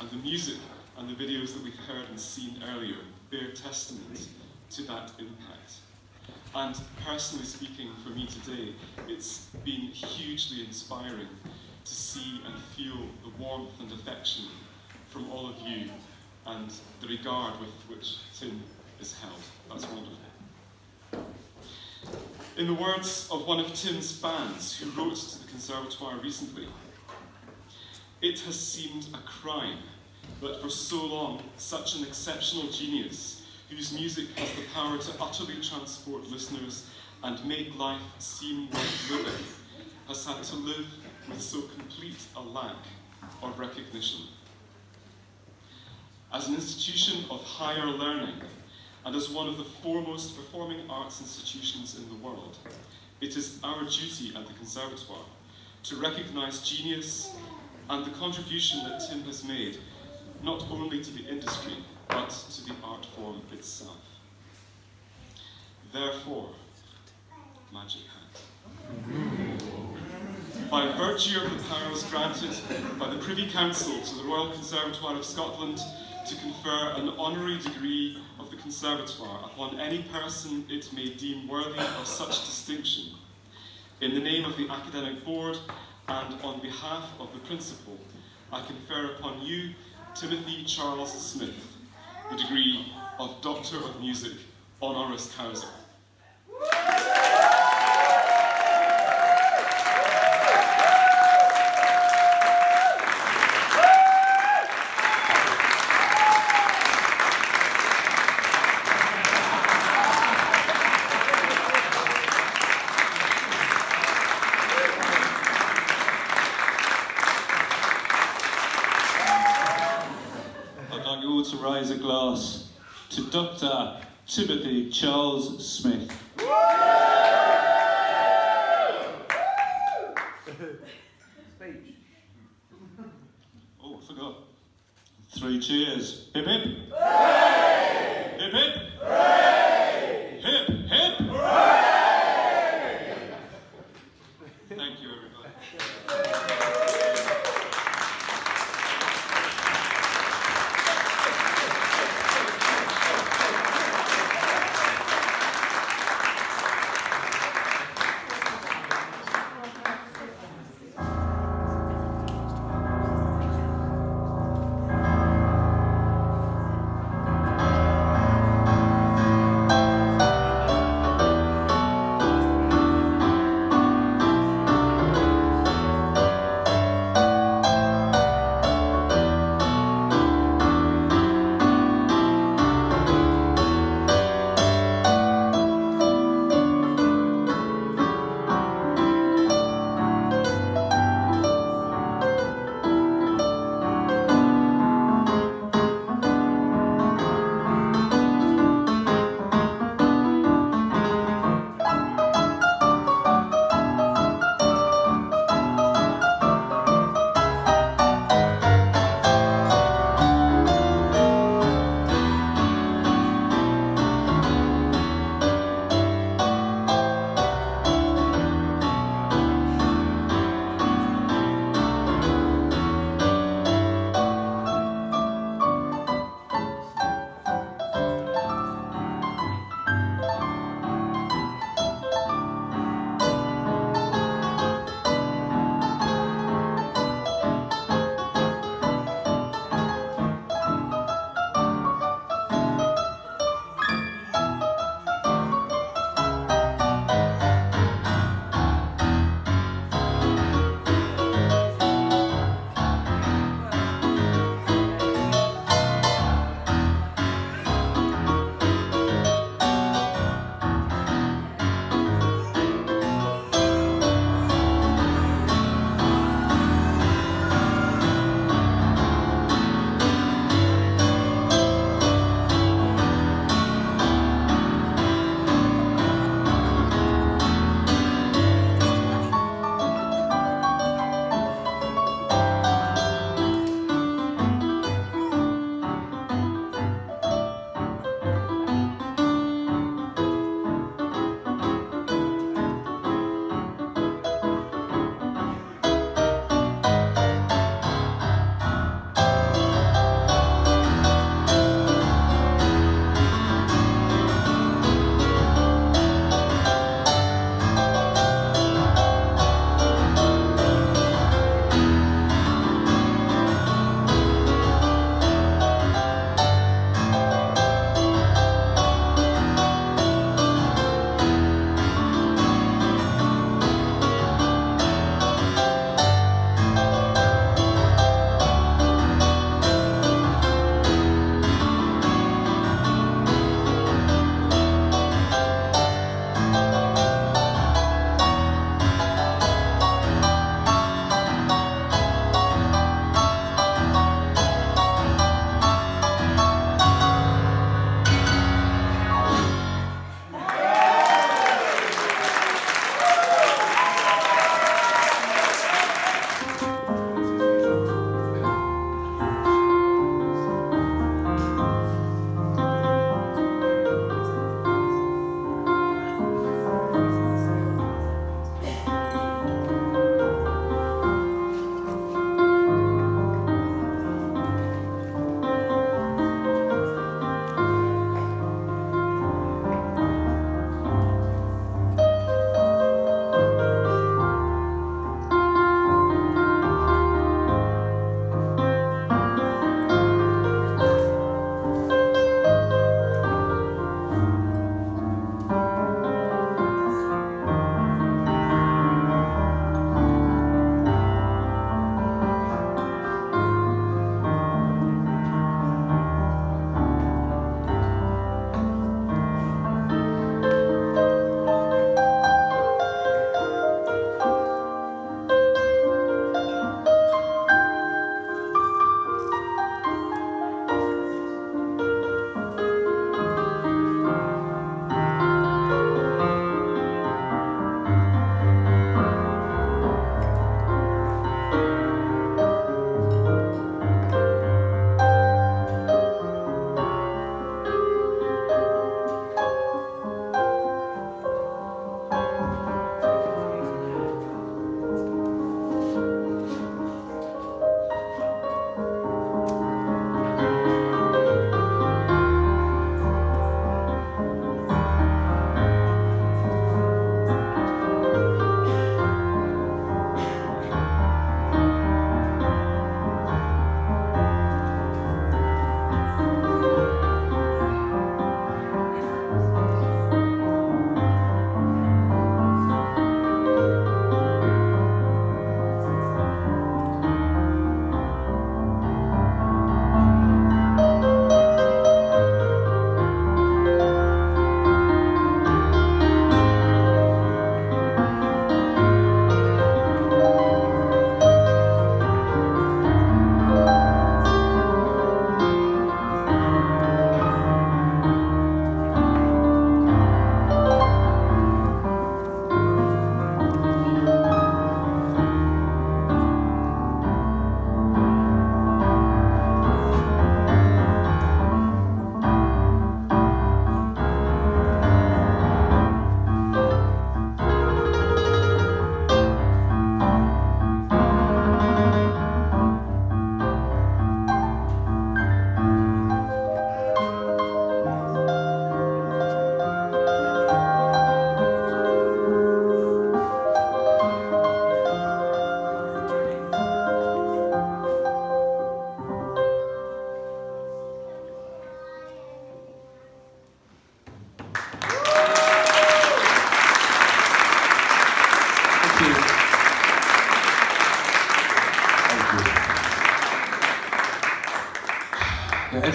and the music and the videos that we've heard and seen earlier bear testament to that impact. And personally speaking, for me today, it's been hugely inspiring to see and feel the warmth and affection from all of you and the regard with which Tim is held. That's wonderful. In the words of one of Tim's fans who wrote to the Conservatoire recently, "It has seemed a crime that for so long such an exceptional genius whose music has the power to utterly transport listeners and make life seem worth living, has had to live with so complete a lack of recognition. As an institution of higher learning, and as one of the foremost performing arts institutions in the world, it is our duty at the Conservatoire to recognise genius and the contribution that Tim has made, not only to the industry, but to the art form itself. Therefore, magic hat. By virtue of the powers granted by the Privy Council to the Royal Conservatoire of Scotland to confer an honorary degree of the Conservatoire upon any person it may deem worthy of such distinction, in the name of the Academic Board and on behalf of the Principal, I confer upon you, Timothy Charles Smith, the degree of Doctor of Music, honoris causa." A glass to Dr. Timothy Charles Smith. Speech. Oh, I forgot. Three cheers. Hip hip. Hooray! Hip hip. Hooray! Hip hip. Hooray! Thank you, everybody.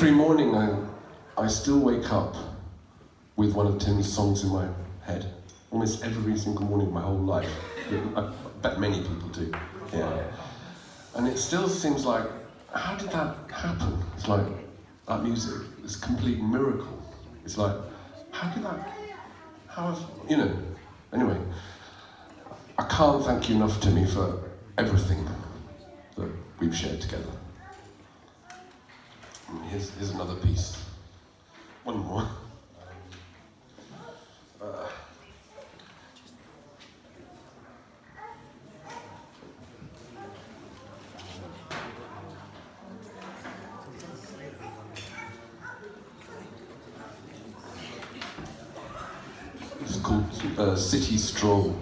Every morning I still wake up with one of Tim's songs in my head. Almost every single morning of my whole life. I bet many people do. Yeah. And it still seems like, how did that happen? It's like, that music is a complete miracle. It's like, anyway. I can't thank you enough, Timmy, for everything that we've shared together. Here's another piece. One more. It's called City Stroll.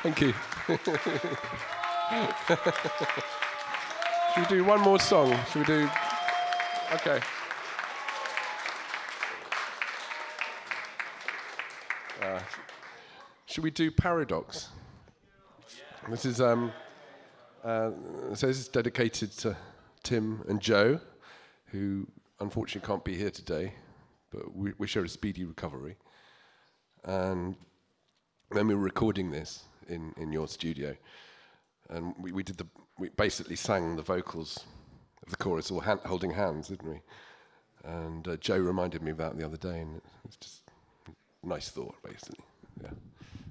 Thank you. Should we do one more song? Should we do? Okay. Should we do Paradox? This is so this is dedicated to Tim and Joe, who unfortunately can't be here today, but we wish her a speedy recovery. And then we were recording this in your studio, and we basically sang the vocals of the chorus, all holding hands, didn't we? And Joe reminded me of that the other day, and it's just a nice thought, basically. Yeah.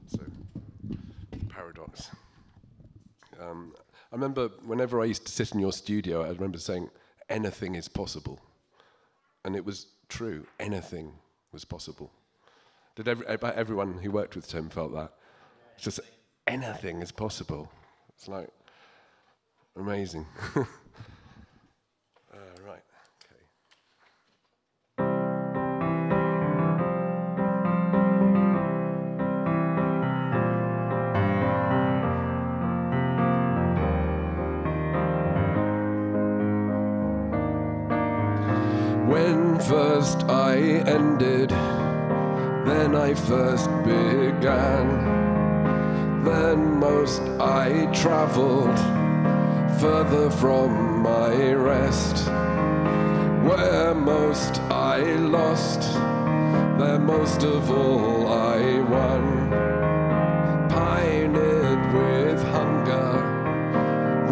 So, Paradox. I remember whenever I used to sit in your studio, I remember saying, anything is possible. And it was true, anything was possible. Did everyone who worked with Tim felt that? It's just, anything is possible. It's like, amazing. First I ended, then I first began, then most I travelled, further from my rest, where most I lost, there most of all I won, pined with hunger,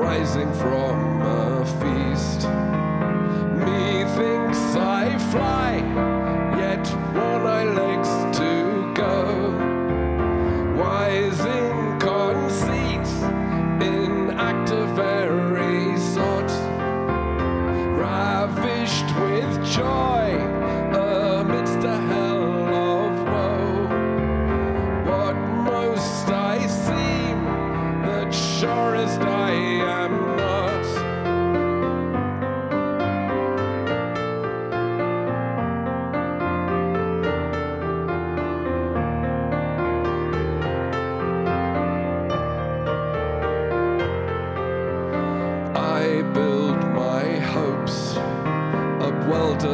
rising from a feast. Methinks I fly, yet worn I legs to go. Wise in conceit, in act of every sort, ravished with joy amidst a hell of woe. What most I seem, the surest I am.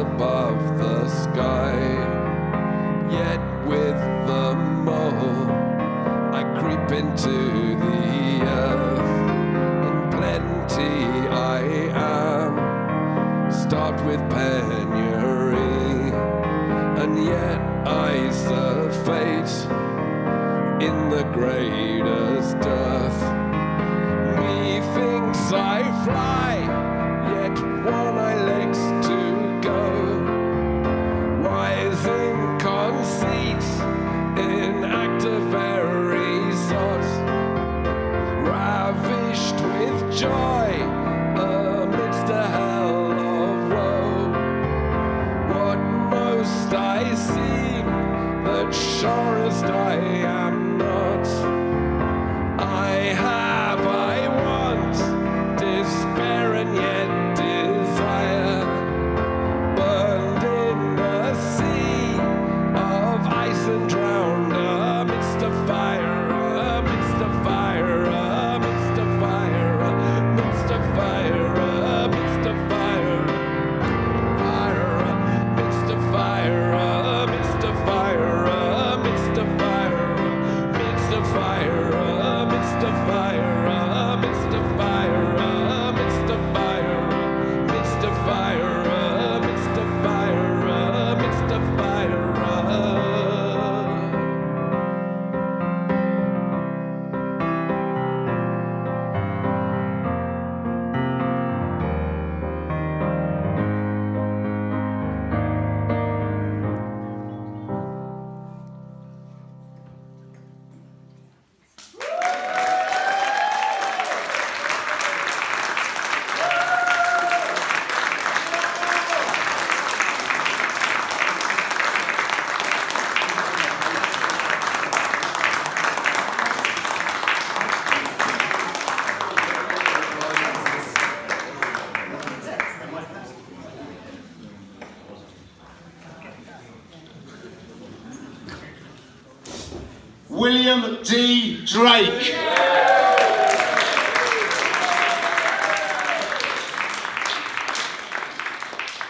Above the sky, yet with the mole I creep into the earth. In plenty I am, starved with penury, and yet I surfeit in the greatest dearth. Methinks I fly, yet one I legs. In conceit, in act of every sort, ravished with joy amidst a hell of woe. What most I seem, the surest I am not. I have, I want, despair and yet desire. Drake.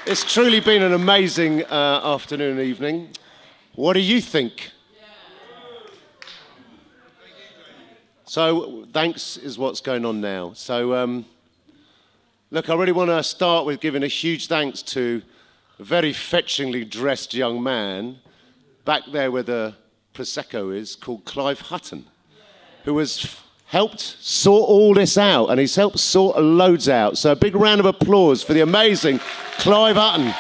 It's truly been an amazing afternoon and evening. What do you think? So thanks is what's going on now. So look, I really want to start with giving a huge thanks to a very fetchingly dressed young man back there where the Prosecco is, called Clive Hutton, who has helped sort all this out, and he's helped sort loads out. So a big round of applause for the amazing Clive Hutton.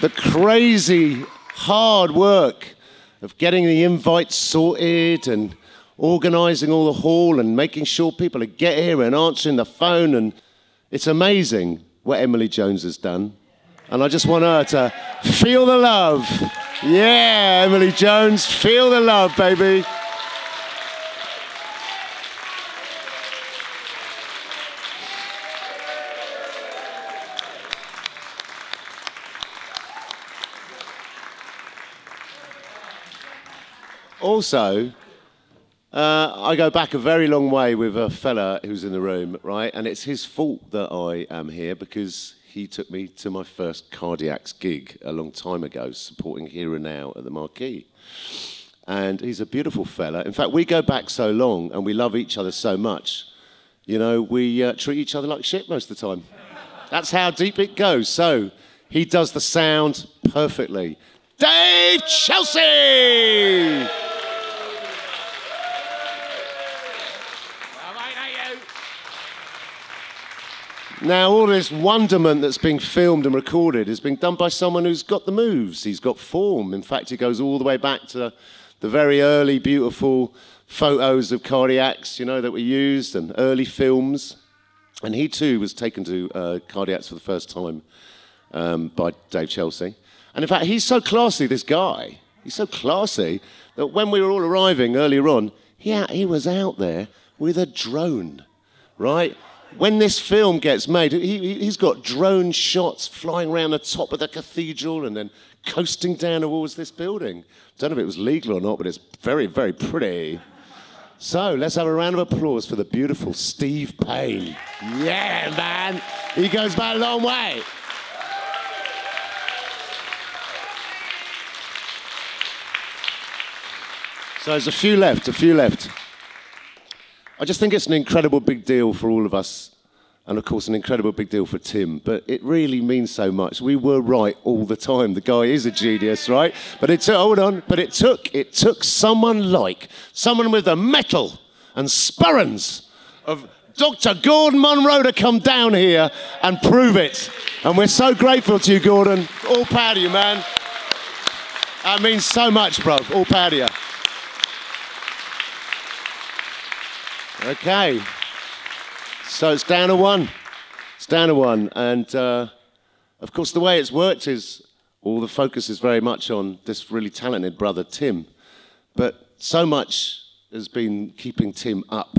The crazy hard work of getting the invites sorted and organising all the hall and making sure people get here and answering the phone, and it's amazing what Emily Jones has done. And I just want her to feel the love. Yeah, Emily Jones, feel the love, baby. Also, I go back a very long way with a fella who's in the room, right? And it's his fault that I am here, because he took me to my first Cardiacs gig a long time ago, supporting Here and Now at the Marquee. And he's a beautiful fella. In fact, we go back so long and we love each other so much, you know, we treat each other like shit most of the time. That's how deep it goes. So he does the sound perfectly. Dave Chelsea! Now, all this wonderment that's being filmed and recorded is being done by someone who's got the moves, he's got form. In fact, it goes all the way back to the very early, beautiful photos of Cardiacs, you know, that were used, and early films. And he, too, was taken to Cardiacs for the first time by Dave Chelsea. And in fact, he's so classy, this guy. He's so classy that when we were all arriving earlier on, he was out there with a drone, right? When this film gets made, he's got drone shots flying around the top of the cathedral and then coasting down towards this building. Don't know if it was legal or not, but it's very, very pretty. So let's have a round of applause for the beautiful Steve Payne. Yeah, man. He goes by a long way. So there's a few left. I just think it's an incredible big deal for all of us, and of course an incredible big deal for Tim, but it really means so much. We were right all the time. The guy is a genius, right? But it took, hold on, but it took someone with the mettle and spurns of Dr. Gordon Monroe to come down here and prove it. And we're so grateful to you, Gordon. All proud of you, man. That means so much, bro. All proud of you. Okay, so it's down to one. It's down to one, and of course the way it's worked is all the focus is very much on this really talented brother Tim, but so much has been keeping Tim up,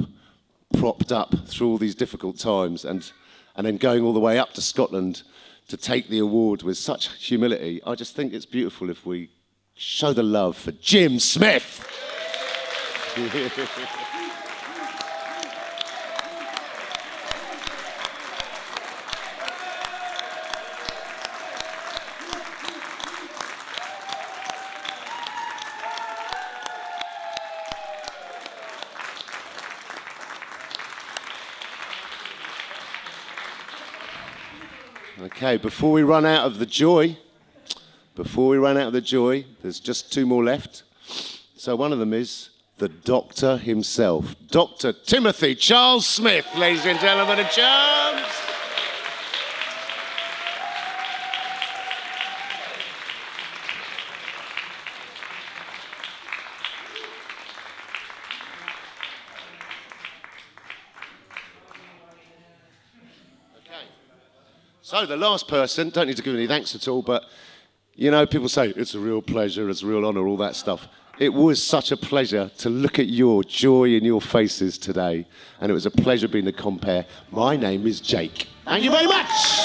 propped up through all these difficult times, and then going all the way up to Scotland to take the award with such humility. I just think it's beautiful if we show the love for Jim Smith. Okay, before we run out of the joy, there's just two more left. So one of them is the doctor himself, Dr. Timothy Charles Smith, ladies and gentlemen and chums. So the last person, don't need to give any thanks at all, but, you know, people say, it's a real pleasure, it's a real honour, all that stuff. It was such a pleasure to look at your joy in your faces today, and it was a pleasure being the compere. My name is Jake. Thank you very much.